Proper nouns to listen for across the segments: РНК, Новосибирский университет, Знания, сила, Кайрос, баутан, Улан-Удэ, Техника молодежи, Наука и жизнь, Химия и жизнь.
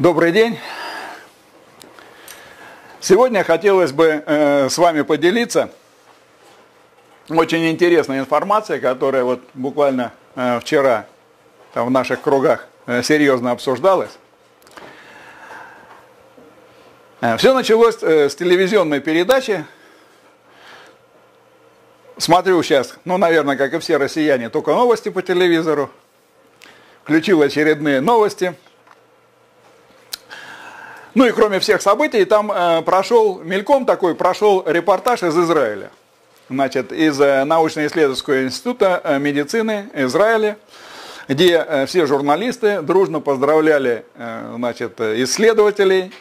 Добрый день. Сегодня хотелось бы с вами поделиться очень интересной информацией, которая вот буквально вчера в наших кругах серьезно обсуждалась. Все началось с телевизионной передачи. Смотрю сейчас, ну, наверное, как и все россияне, только новости по телевизору. Включил очередные новости. Ну и кроме всех событий, там мельком прошел репортаж из Израиля. Значит, из научно-исследовательского института медицины Израиля, где все журналисты дружно поздравляли, значит, исследователей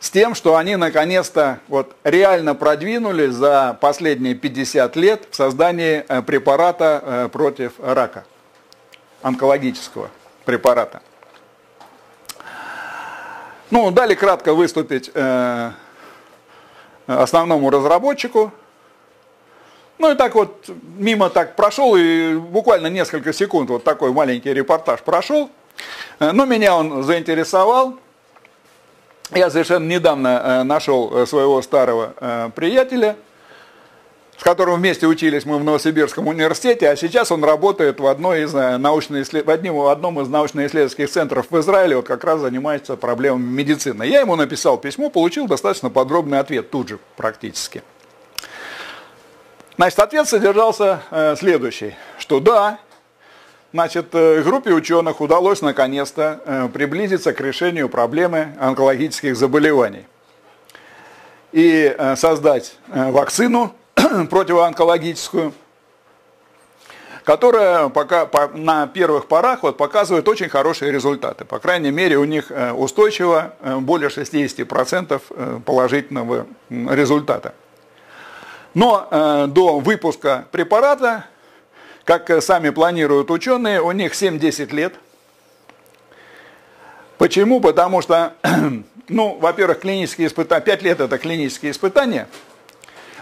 с тем, что они наконец-то вот реально продвинулись за последние 50 лет в создании препарата против рака, онкологического препарата. Ну, дали кратко выступить основному разработчику. Ну и так вот мимо так прошел, и буквально несколько секунд вот такой маленький репортаж прошел. Но меня он заинтересовал. Я совершенно недавно нашел своего старого приятеля, с которым вместе учились мы в Новосибирском университете, а сейчас он работает в одном из научно-исследовательских центров в Израиле, вот как раз занимается проблемами медицины. Я ему написал письмо, получил достаточно подробный ответ, тут же практически. Значит, ответ содержался следующий, что да, значит, группе ученых удалось наконец-то приблизиться к решению проблемы онкологических заболеваний и создать вакцину противоонкологическую, которая пока на первых порах вот показывает очень хорошие результаты. По крайней мере, у них устойчиво более 60% положительного результата. Но до выпуска препарата, как сами планируют ученые, у них 7-10 лет. Почему? Потому что, ну, во-первых, клинические испытания, 5 лет это клинические испытания.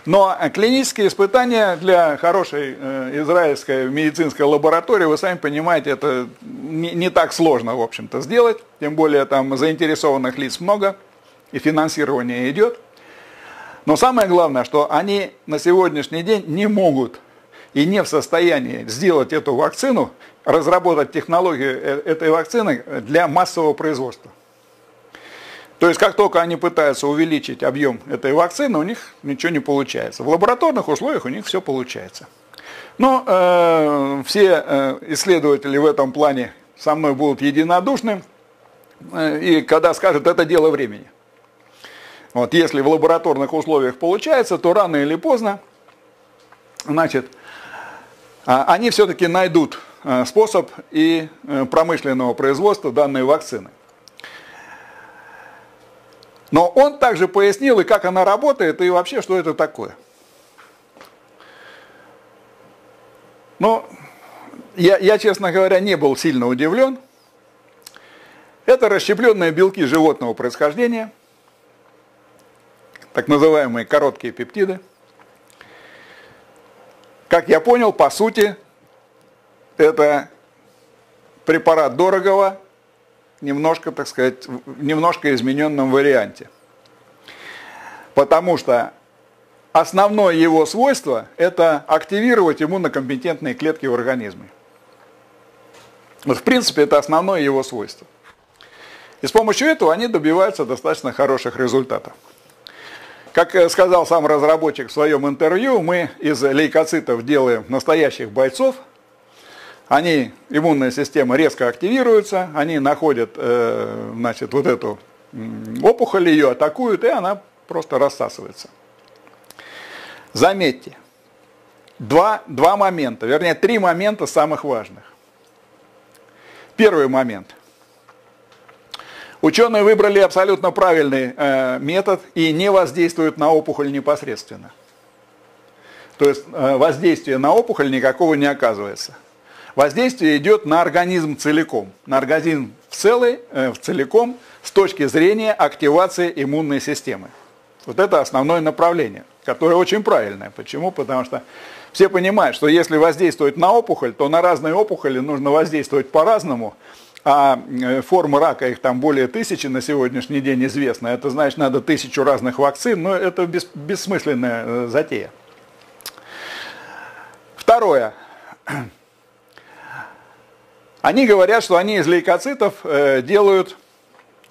Но клинические испытания для хорошей израильской медицинской лаборатории, вы сами понимаете, это не так сложно, в общем-то, сделать. Тем более там заинтересованных лиц много, и финансирование идет. Но самое главное, что они на сегодняшний день не могут и не в состоянии сделать эту вакцину, разработать технологию этой вакцины для массового производства. То есть, как только они пытаются увеличить объем этой вакцины, у них ничего не получается. В лабораторных условиях у них все получается. Но все исследователи в этом плане со мной будут единодушны, и когда скажут, это дело времени. Вот, если в лабораторных условиях получается, то рано или поздно, значит, они все-таки найдут способ и промышленного производства данной вакцины. Но он также пояснил, и как она работает, и вообще, что это такое. Но я, честно говоря, не был сильно удивлен. Это расщепленные белки животного происхождения, так называемые короткие пептиды. Как я понял, по сути, это препарат дорогого, немножко, так сказать, в немножко измененном варианте. Потому что основное его свойство – это активировать иммунокомпетентные клетки в организме. Вот, в принципе, это основное его свойство. И с помощью этого они добиваются достаточно хороших результатов. Как сказал сам разработчик в своем интервью, мы из лейкоцитов делаем настоящих бойцов. Они, иммунная система резко активируется, они находят, значит, вот эту опухоль, ее атакуют, и она просто рассасывается. Заметьте, два момента, вернее, три момента самых важных. Первый момент. Ученые выбрали абсолютно правильный метод и не воздействуют на опухоль непосредственно. То есть воздействие на опухоль никакого не оказывается. Воздействие идет на организм целиком, на организм целиком с точки зрения активации иммунной системы. Вот это основное направление, которое очень правильное. Почему? Потому что все понимают, что если воздействовать на опухоль, то на разные опухоли нужно воздействовать по-разному, а формы рака, их там более 1000 на сегодняшний день известно, это значит, надо 1000 разных вакцин, но это бессмысленная затея. Второе. Они говорят, что они из лейкоцитов делают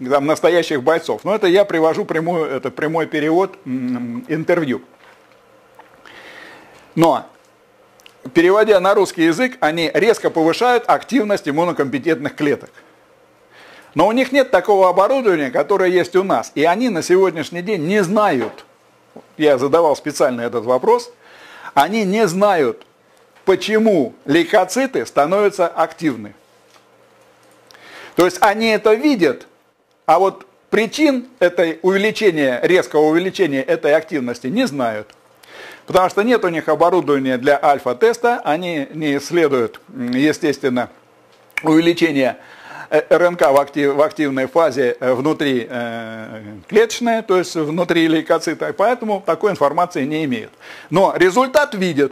там настоящих бойцов. Но это я привожу прямой перевод интервью. Но, переводя на русский язык, они резко повышают активность иммунокомпетентных клеток. Но у них нет такого оборудования, которое есть у нас. И они на сегодняшний день не знают, я задавал специально этот вопрос, они не знают, почему лейкоциты становятся активны. То есть они это видят, а вот причин резкого увеличения этой активности не знают. Потому что нет у них оборудования для альфа-теста, они не исследуют, естественно, увеличение РНК в активной фазе внутриклеточное, то есть внутри лейкоцита, и поэтому такой информации не имеют. Но результат видят.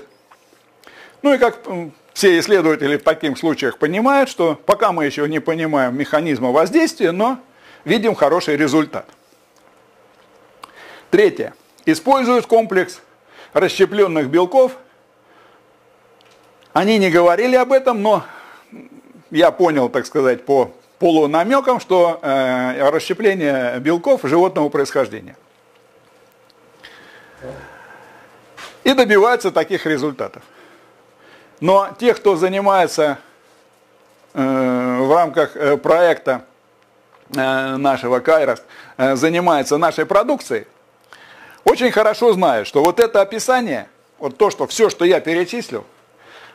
Ну и как все исследователи в таких случаях понимают, что пока мы еще не понимаем механизма воздействия, но видим хороший результат. Третье. Используют комплекс расщепленных белков. Они не говорили об этом, но я понял, так сказать, по полунамекам, что расщепление белков животного происхождения. И добиваются таких результатов. Но те, кто занимается в рамках проекта нашего Кайрос, занимается нашей продукцией, очень хорошо знают, что вот это описание, вот то, что все, что я перечислил,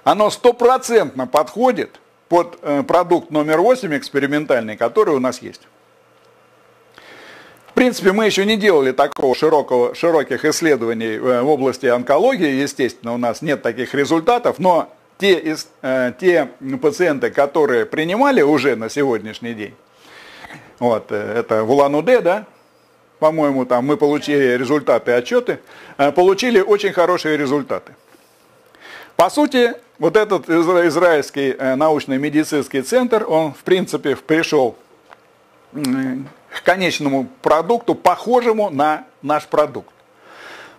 оно стопроцентно подходит под продукт номер 8 экспериментальный, который у нас есть. В принципе, мы еще не делали такого широких исследований в области онкологии, естественно, у нас нет таких результатов, но те пациенты, которые принимали уже на сегодняшний день, вот, это в Улан-Удэ, да, по-моему, там мы получили результаты, отчеты, получили очень хорошие результаты. По сути, вот этот израильский научно-медицинский центр, он, в принципе, пришел к конечному продукту, похожему на наш продукт.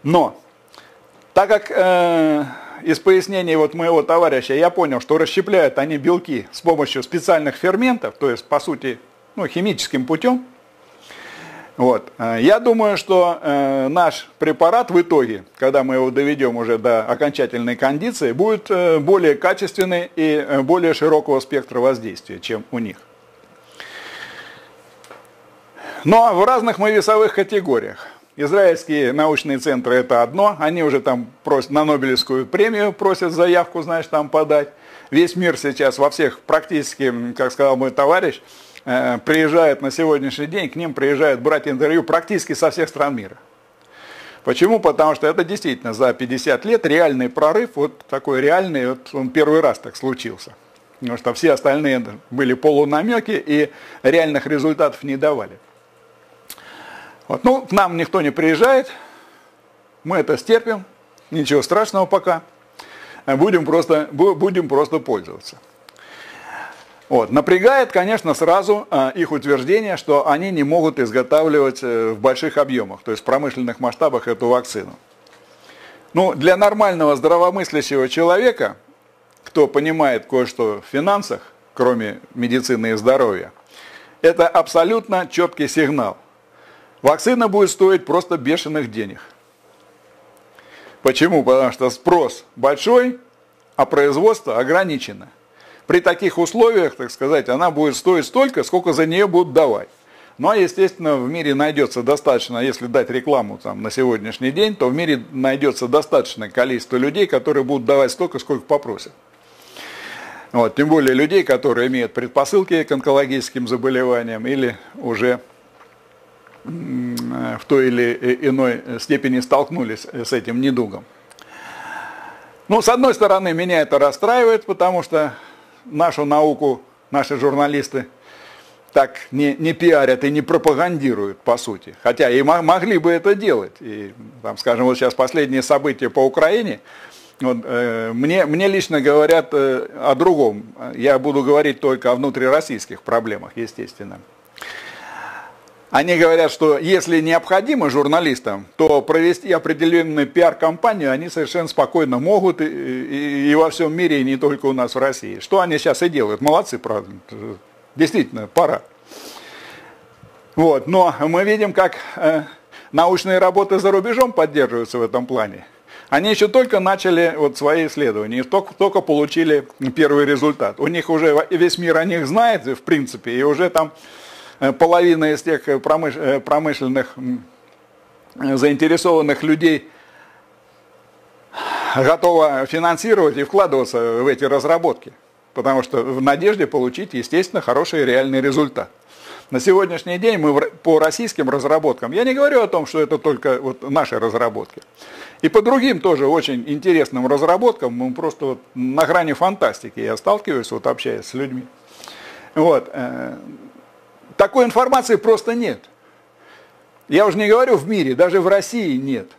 Но, так как из пояснений вот моего товарища я понял, что расщепляют они белки с помощью специальных ферментов, то есть, по сути, ну, химическим путем, вот, я думаю, что наш препарат в итоге, когда мы его доведем уже до окончательной кондиции, будет более качественный и более широкого спектра воздействия, чем у них. Но в разных мы весовых категориях. Израильские научные центры – это одно, они уже там просят, на Нобелевскую премию просят заявку, значит, там подать. Весь мир сейчас во всех практически, как сказал мой товарищ, приезжает на сегодняшний день, к ним приезжают брать интервью практически со всех стран мира. Почему? Потому что это действительно за 50 лет реальный прорыв, вот такой реальный, вот он первый раз так случился. Потому что все остальные были полунамеки и реальных результатов не давали. Вот, ну, к нам никто не приезжает, мы это стерпим, ничего страшного пока, будем просто пользоваться. Вот, напрягает, конечно, сразу их утверждение, что они не могут изготавливать в больших объемах, то есть в промышленных масштабах эту вакцину. Ну, для нормального здравомыслящего человека, кто понимает кое-что в финансах, кроме медицины и здоровья, это абсолютно четкий сигнал. Вакцина будет стоить просто бешеных денег. Почему? Потому что спрос большой, а производство ограничено. При таких условиях, так сказать, она будет стоить столько, сколько за нее будут давать. Ну, а, естественно, в мире найдется достаточно, если дать рекламу там, на сегодняшний день, то в мире найдется достаточное количество людей, которые будут давать столько, сколько попросят. Вот, тем более людей, которые имеют предпосылки к онкологическим заболеваниям или уже в той или иной степени столкнулись с этим недугом. Ну, с одной стороны, меня это расстраивает, потому что нашу науку наши журналисты так не пиарят и не пропагандируют, по сути. Хотя и могли бы это делать. И, там, скажем, вот сейчас последние события по Украине, Мне лично говорят о другом. Я буду говорить только о внутрироссийских проблемах, естественно. Они говорят, что если необходимо журналистам, то провести определенную пиар-кампанию они совершенно спокойно могут и во всем мире, и не только у нас в России. Что они сейчас и делают. Молодцы, правда. Действительно, пора. Вот. Но мы видим, как научные работы за рубежом поддерживаются в этом плане. Они еще только начали вот свои исследования, и только получили первый результат. У них уже весь мир о них знает, в принципе, и уже там половина из тех промышленных заинтересованных людей готова финансировать и вкладываться в эти разработки, потому что в надежде получить, естественно, хороший реальный результат. На сегодняшний день мы по российским разработкам, я не говорю о том, что это только вот наши разработки, и по другим тоже очень интересным разработкам, мы просто вот на грани фантастики, я сталкиваюсь, вот общаясь с людьми. Вот. Такой информации просто нет. Я уже не говорю в мире, даже в России нет.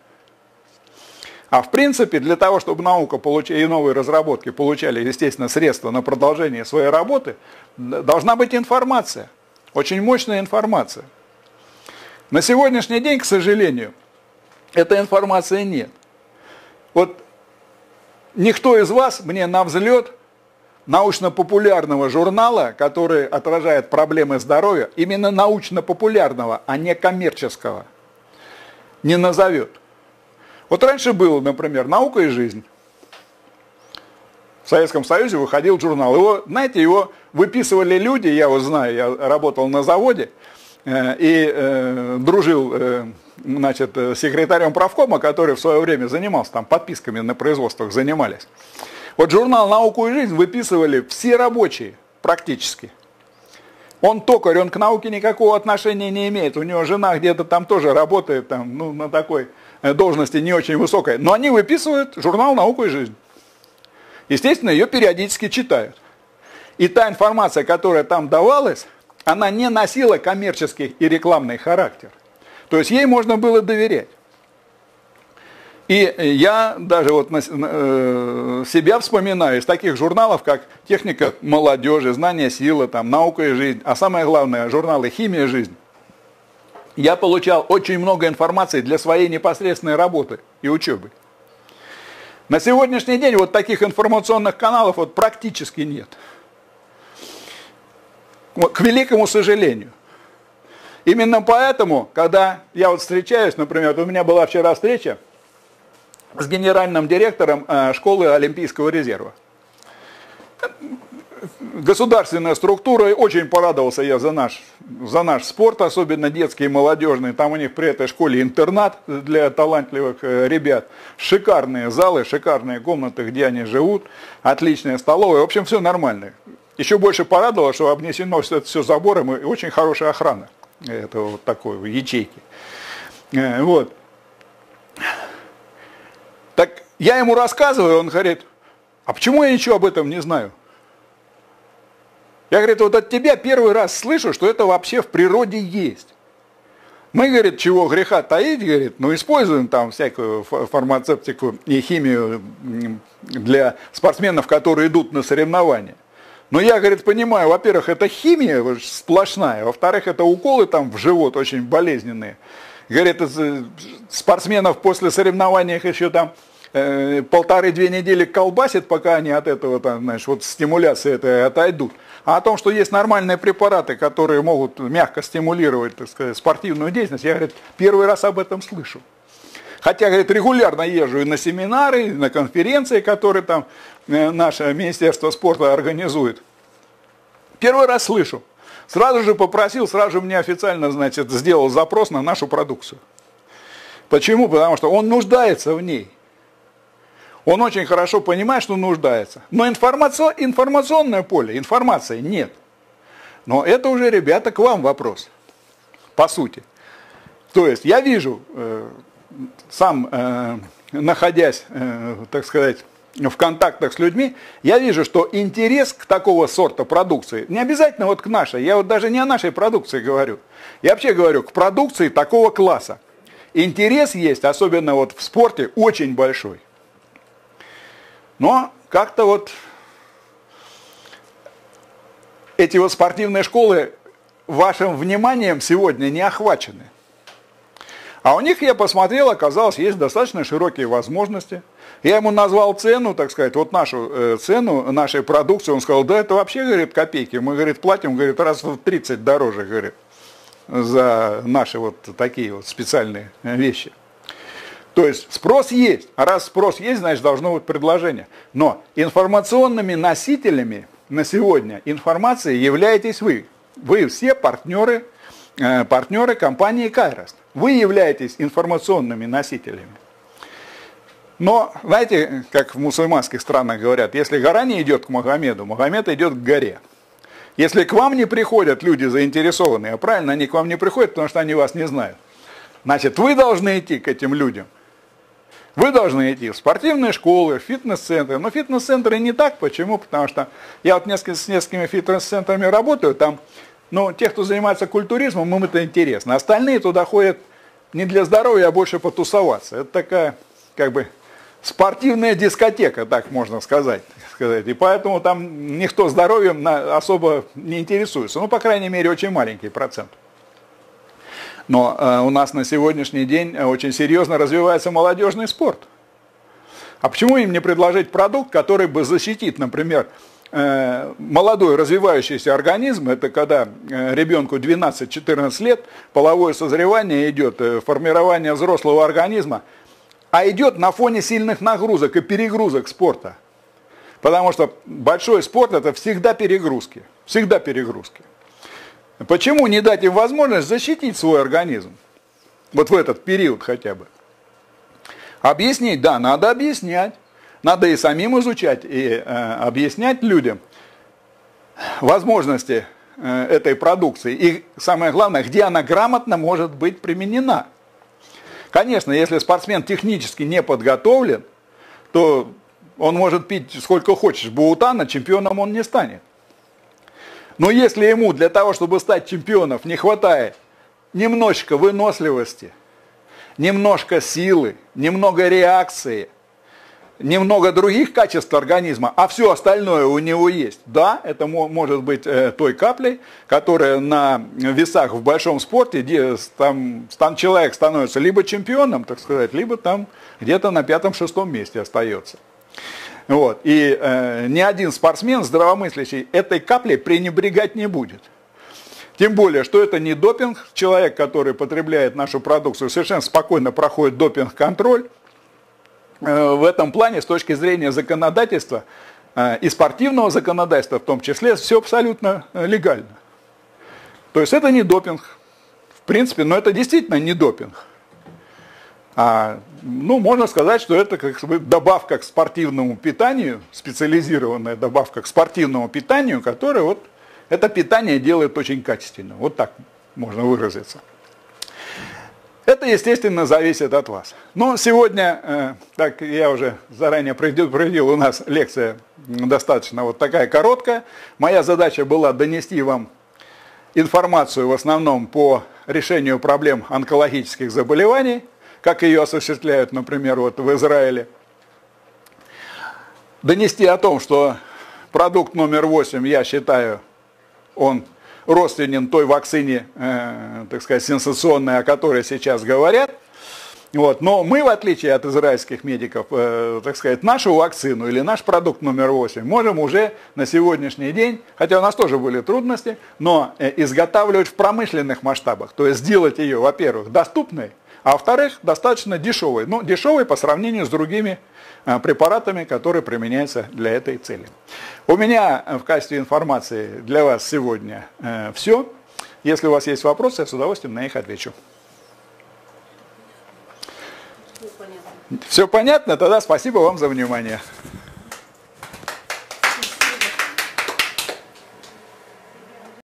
А в принципе, для того, чтобы наука и новые разработки получали, естественно, средства на продолжение своей работы, должна быть информация. Очень мощная информация. На сегодняшний день, к сожалению, этой информации нет. Вот никто из вас мне на взлет научно-популярного журнала, который отражает проблемы здоровья, именно научно-популярного, а не коммерческого, не назовет. Вот раньше было, например, «Наука и жизнь». В Советском Союзе выходил журнал. Его, знаете, его выписывали люди, я вот знаю, я работал на заводе и дружил, значит, секретарем правкома, который в свое время занимался, там подписками на производствах занимались. Вот журнал «Науку и жизнь» выписывали все рабочие практически. Он токарь, он к науке никакого отношения не имеет. У него жена где-то там тоже работает, там, ну, на такой должности не очень высокой. Но они выписывают журнал «Науку и жизнь». Естественно, ее периодически читают. И та информация, которая там давалась, она не носила коммерческий и рекламный характер. То есть ей можно было доверять. И я даже вот себя вспоминаю из таких журналов, как «Техника молодежи», «Знания, сила», там, «Наука и жизнь», а самое главное, журналы «Химия и жизнь». Я получал очень много информации для своей непосредственной работы и учебы. На сегодняшний день вот таких информационных каналов вот практически нет. К великому сожалению. Именно поэтому, когда я вот встречаюсь, например, у меня была вчера встреча с генеральным директором школы Олимпийского резерва. Государственная структура, очень порадовался я за наш спорт, особенно детский и молодежный. Там у них при этой школе интернат для талантливых ребят. Шикарные залы, шикарные комнаты, где они живут, отличная столовая. В общем, все нормально. Еще больше порадовало, что обнесено все забором и очень хорошая охрана этого вот такой ячейки. Вот. Так я ему рассказываю, он говорит, а почему я ничего об этом не знаю? Я, говорит, вот от тебя первый раз слышу, что это вообще в природе есть. Мы, говорит, чего греха таить, говорит, ну используем там всякую фармацевтику и химию для спортсменов, которые идут на соревнования. Но я, говорит, понимаю, во-первых, это химия сплошная, во-вторых, это уколы там в живот очень болезненные. Говорит, спортсменов после соревнований еще там полторы-две недели колбасит, пока они от этого, там, знаешь, вот стимуляции этой отойдут. А о том, что есть нормальные препараты, которые могут мягко стимулировать, так сказать, спортивную деятельность, я, говорит, первый раз об этом слышу. Хотя, говорит, регулярно езжу и на семинары, и на конференции, которые там наше Министерство спорта организует. Первый раз слышу. Сразу же попросил, сразу же мне официально, значит, сделал запрос на нашу продукцию. Почему? Потому что он нуждается в ней. Он очень хорошо понимает, что нуждается. Но информационное поле, информации нет. Но это уже, ребята, к вам вопрос. По сути. То есть я вижу, сам находясь, так сказать, в контактах с людьми, я вижу, что интерес к такого сорта продукции, не обязательно вот к нашей, я вот даже не о нашей продукции говорю, я вообще говорю к продукции такого класса. Интерес есть, особенно вот в спорте, очень большой. Но как-то вот эти вот спортивные школы вашим вниманием сегодня не охвачены. А у них, я посмотрел, оказалось, есть достаточно широкие возможности. Я ему назвал цену, так сказать, вот нашу цену нашей продукции. Он сказал, да это вообще, говорит, копейки. Мы, говорит, платим, говорит, раз в 30 дороже, говорит, за наши вот такие вот специальные вещи. То есть спрос есть. А раз спрос есть, значит, должно быть предложение. Но информационными носителями на сегодня информации являетесь вы. Вы все партнеры компании Кайрос. Вы являетесь информационными носителями. Но, знаете, как в мусульманских странах говорят, если гора не идет к Магомеду, Магомед идет к горе. Если к вам не приходят люди заинтересованные, а правильно, они к вам не приходят, потому что они вас не знают, значит, вы должны идти к этим людям. Вы должны идти в спортивные школы, в фитнес-центры. Но фитнес-центры не так. Почему? Потому что я вот с несколькими фитнес-центрами работаю, там... Но те, кто занимается культуризмом, им это интересно. Остальные туда ходят не для здоровья, а больше потусоваться. Это такая, как бы, спортивная дискотека, так можно сказать. И поэтому там никто здоровьем особо не интересуется. Ну, по крайней мере, очень маленький процент. Но у нас на сегодняшний день очень серьезно развивается молодежный спорт. А почему им не предложить продукт, который бы защитит, например, молодой развивающийся организм, это когда ребенку 12-14 лет, половое созревание идет, формирование взрослого организма, а идет на фоне сильных нагрузок и перегрузок спорта. Потому что большой спорт – это всегда перегрузки. Всегда перегрузки. Почему не дать им возможность защитить свой организм? Вот в этот период хотя бы. Объяснить, да, надо объяснять. Надо и самим изучать, и объяснять людям возможности этой продукции. И самое главное, где она грамотно может быть применена. Конечно, если спортсмен технически не подготовлен, то он может пить сколько хочешь баутана, чемпионом он не станет. Но если ему для того, чтобы стать чемпионом, не хватает немножко выносливости, немножко силы, немного реакции, немного других качеств организма, а все остальное у него есть. Да, это может быть той каплей, которая на весах в большом спорте, где там человек становится либо чемпионом, так сказать, либо там где-то на 5-6 месте остается. Вот. И ни один спортсмен здравомыслящий этой каплей пренебрегать не будет. Тем более, что это не допинг. Человек, который потребляет нашу продукцию, совершенно спокойно проходит допинг-контроль. В этом плане, с точки зрения законодательства и спортивного законодательства в том числе, все абсолютно легально. То есть это не допинг, в принципе, но это действительно не допинг. Ну, можно сказать, что это как бы добавка к спортивному питанию, специализированная добавка к спортивному питанию, которая вот это питание делает очень качественно. Вот так можно выразиться. Это, естественно, зависит от вас. Но сегодня, так я уже заранее предупредил, у нас лекция достаточно вот такая короткая. Моя задача была донести вам информацию в основном по решению проблем онкологических заболеваний, как ее осуществляют, например, вот в Израиле. Донести о том, что продукт номер 8, я считаю, он родственен той вакцине, так сказать, сенсационной, о которой сейчас говорят. Вот. Но мы, в отличие от израильских медиков, так сказать, нашу вакцину или наш продукт номер 8 можем уже на сегодняшний день, хотя у нас тоже были трудности, но изготавливать в промышленных масштабах. То есть сделать ее, во-первых, доступной, а во-вторых, достаточно дешевой. Ну, дешевой по сравнению с другими препаратами, которые применяются для этой цели. У меня в качестве информации для вас сегодня все. Если у вас есть вопросы, я с удовольствием на них отвечу. Все понятно? Тогда спасибо вам за внимание.